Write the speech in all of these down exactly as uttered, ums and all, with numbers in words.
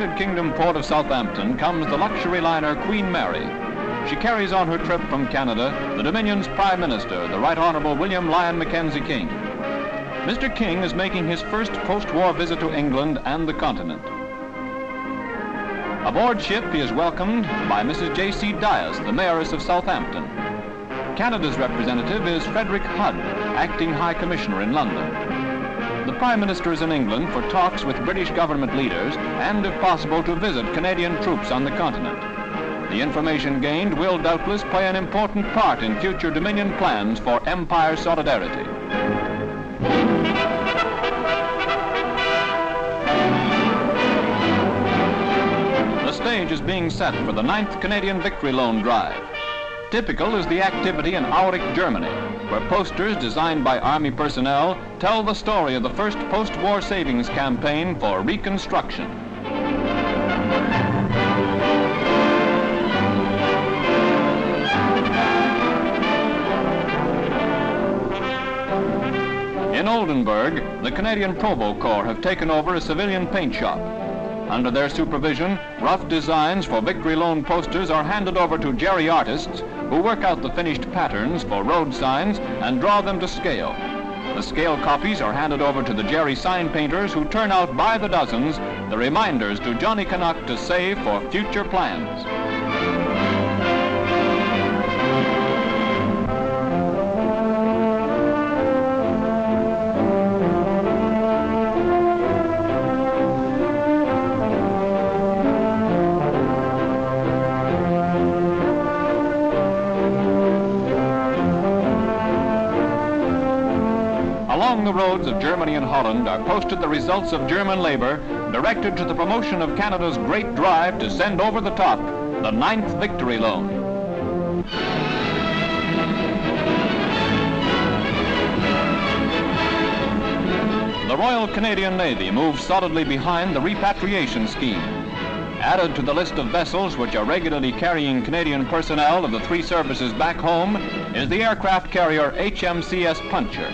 United Kingdom port of Southampton comes the luxury liner Queen Mary. She carries on her trip from Canada the Dominion's Prime Minister, the Right Honourable William Lyon Mackenzie King. Mister King is making his first post-war visit to England and the continent. Aboard ship, he is welcomed by Missus J C Dias, the Mayoress of Southampton. Canada's representative is Frederick Hudd, Acting High Commissioner in London. The Prime Minister is in England for talks with British government leaders and, if possible, to visit Canadian troops on the continent. The information gained will doubtless play an important part in future Dominion plans for Empire solidarity. The stage is being set for the ninth Canadian Victory Loan Drive. Typical is the activity in Aurich, Germany, where posters designed by Army personnel tell the story of the first post-war savings campaign for Reconstruction. In Oldenburg, the Canadian Provo Corps have taken over a civilian paint shop. Under their supervision, rough designs for Victory Loan posters are handed over to jerry artists who work out the finished patterns for road signs and draw them to scale. The scale copies are handed over to the jerry sign painters who turn out by the dozens the reminders to Johnny Canuck to save for future plans. Along the roads of Germany and Holland are posted the results of German labor directed to the promotion of Canada's great drive to send over the top, the ninth Victory Loan. The Royal Canadian Navy moves solidly behind the repatriation scheme. Added to the list of vessels which are regularly carrying Canadian personnel of the three services back home is the aircraft carrier H M C S Puncher.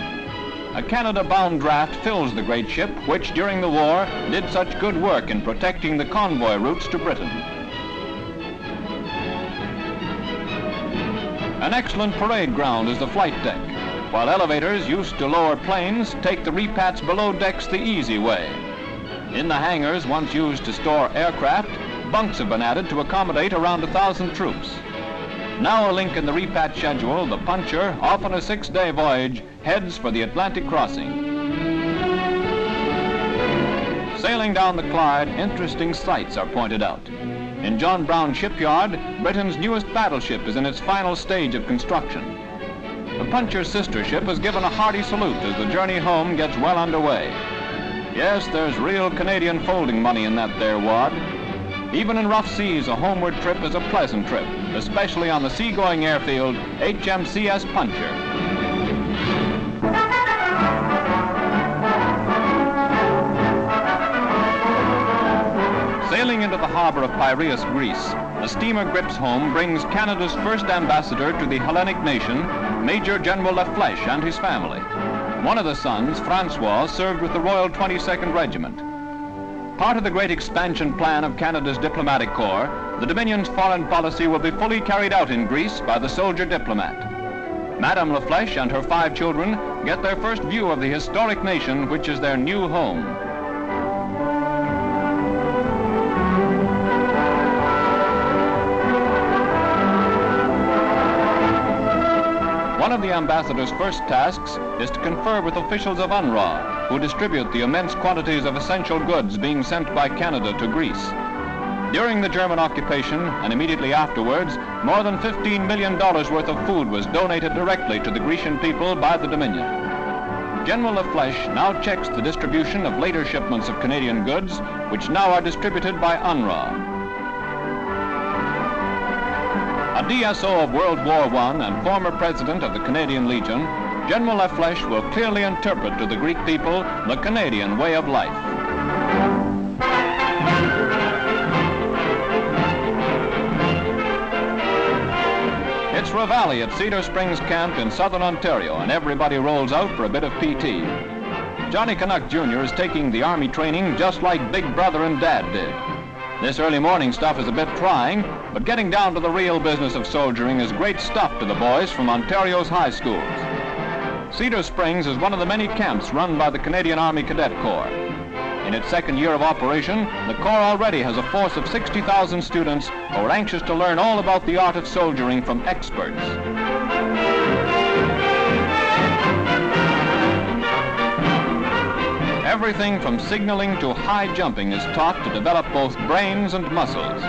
A Canada-bound draft fills the great ship, which during the war did such good work in protecting the convoy routes to Britain. An excellent parade ground is the flight deck, while elevators used to lower planes take the repats below decks the easy way. In the hangars once used to store aircraft, bunks have been added to accommodate around a thousand troops. Now a link in the repat schedule, the Puncher, off on a six-day voyage, heads for the Atlantic crossing. Sailing down the Clyde, interesting sights are pointed out. In John Brown's shipyard, Britain's newest battleship is in its final stage of construction. The Puncher's sister ship is given a hearty salute as the journey home gets well underway. Yes, there's real Canadian folding money in that there wad. Even in rough seas, a homeward trip is a pleasant trip, especially on the seagoing airfield H M C S Puncher. Sailing into the harbor of Piraeus, Greece, the steamer Gripsholm brings Canada's first ambassador to the Hellenic nation, Major General La Flèche, and his family. One of the sons, Francois, served with the Royal twenty-second Regiment. Part of the great expansion plan of Canada's diplomatic corps, the Dominion's foreign policy will be fully carried out in Greece by the soldier diplomat. Madame La Flèche and her five children get their first view of the historic nation which is their new home. One of the ambassador's first tasks is to confer with officials of U N R W A, who distribute the immense quantities of essential goods being sent by Canada to Greece. During the German occupation, and immediately afterwards, more than fifteen million dollars worth of food was donated directly to the Grecian people by the Dominion. General La Flèche now checks the distribution of later shipments of Canadian goods, which now are distributed by U N R W A. A D S O of World War One and former president of the Canadian Legion, General La Flèche will clearly interpret to the Greek people the Canadian way of life. It's reveille at Cedar Springs Camp in southern Ontario, and everybody rolls out for a bit of P T. Johnny Canuck Junior is taking the Army training just like Big Brother and Dad did. This early morning stuff is a bit trying, but getting down to the real business of soldiering is great stuff to the boys from Ontario's high schools. Cedar Springs is one of the many camps run by the Canadian Army Cadet Corps. In its second year of operation, the Corps already has a force of sixty thousand students who are anxious to learn all about the art of soldiering from experts. Everything from signaling to high jumping is taught to develop both brains and muscles.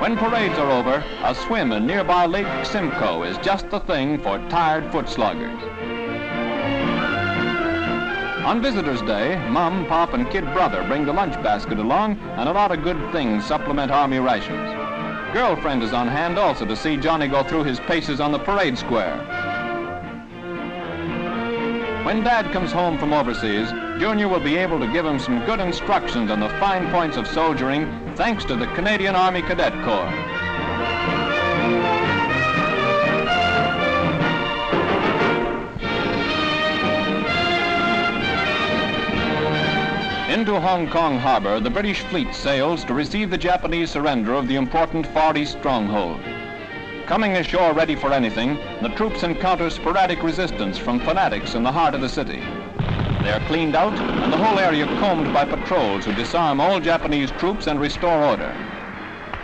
When parades are over, a swim in nearby Lake Simcoe is just the thing for tired foot sloggers. On Visitor's Day, Mom, Pop, and Kid Brother bring the lunch basket along, and a lot of good things supplement Army rations. Girlfriend is on hand also to see Johnny go through his paces on the parade square. When Dad comes home from overseas, Junior will be able to give him some good instructions on the fine points of soldiering, thanks to the Canadian Army Cadet Corps. Into Hong Kong harbor, the British fleet sails to receive the Japanese surrender of the important Far East stronghold. Coming ashore ready for anything, the troops encounter sporadic resistance from fanatics in the heart of the city. They are cleaned out and the whole area combed by patrols who disarm all Japanese troops and restore order.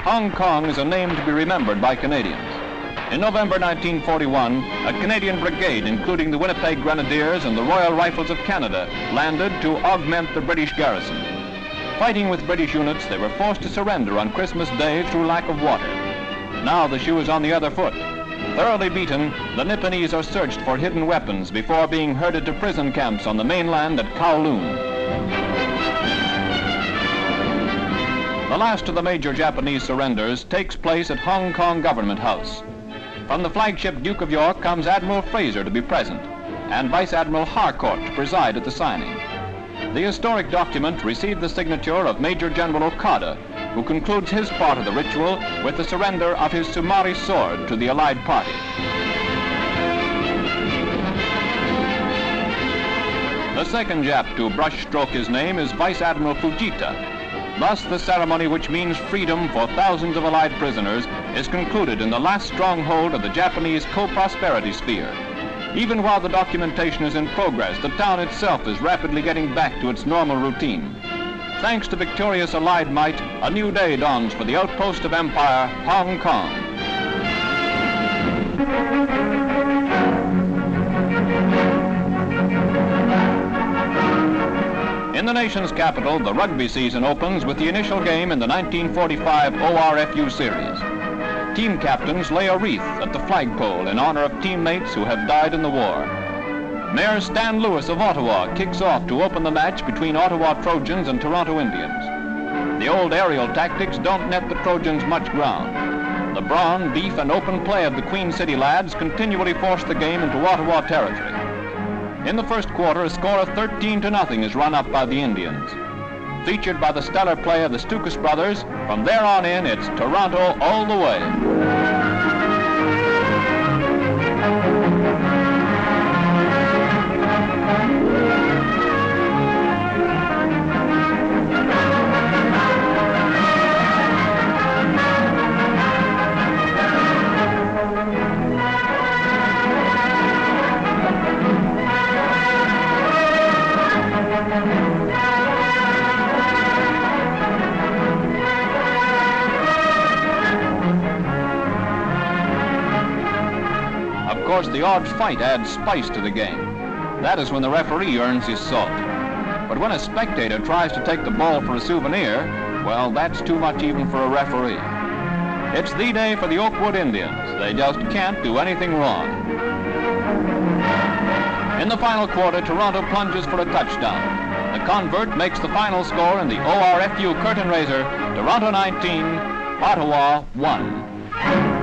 Hong Kong is a name to be remembered by Canadians. In November nineteen forty-one, a Canadian brigade, including the Winnipeg Grenadiers and the Royal Rifles of Canada, landed to augment the British garrison. Fighting with British units, they were forced to surrender on Christmas Day through lack of water. Now the shoe is on the other foot. Thoroughly beaten, the Nipponese are searched for hidden weapons before being herded to prison camps on the mainland at Kowloon. The last of the major Japanese surrenders takes place at Hong Kong Government House. From the flagship Duke of York comes Admiral Fraser to be present, and Vice Admiral Harcourt to preside at the signing. The historic document received the signature of Major General Okada, who concludes his part of the ritual with the surrender of his Sumari sword to the Allied party. The second Jap to brushstroke his name is Vice Admiral Fujita. Thus, the ceremony, which means freedom for thousands of Allied prisoners, is concluded in the last stronghold of the Japanese co-prosperity sphere. Even while the documentation is in progress, the town itself is rapidly getting back to its normal routine. Thanks to victorious Allied might, a new day dawns for the outpost of empire, Hong Kong. In the nation's capital, the rugby season opens with the initial game in the nineteen forty-five O R F U series. Team captains lay a wreath at the flagpole in honor of teammates who have died in the war. Mayor Stan Lewis of Ottawa kicks off to open the match between Ottawa Trojans and Toronto Indians. The old aerial tactics don't net the Trojans much ground. The brawn, beef, and open play of the Queen City Lads continually force the game into Ottawa territory. In the first quarter, a score of thirteen to nothing is run up by the Indians. Featured by the stellar play of the Stukas brothers, from there on in, it's Toronto all the way. Of course, the odd fight adds spice to the game. That is when the referee earns his salt. But when a spectator tries to take the ball for a souvenir, well, that's too much even for a referee. It's the day for the Oakwood Indians. They just can't do anything wrong. In the final quarter, Toronto plunges for a touchdown. The convert makes the final score in the O R F U curtain raiser, Toronto nineteen, Ottawa one.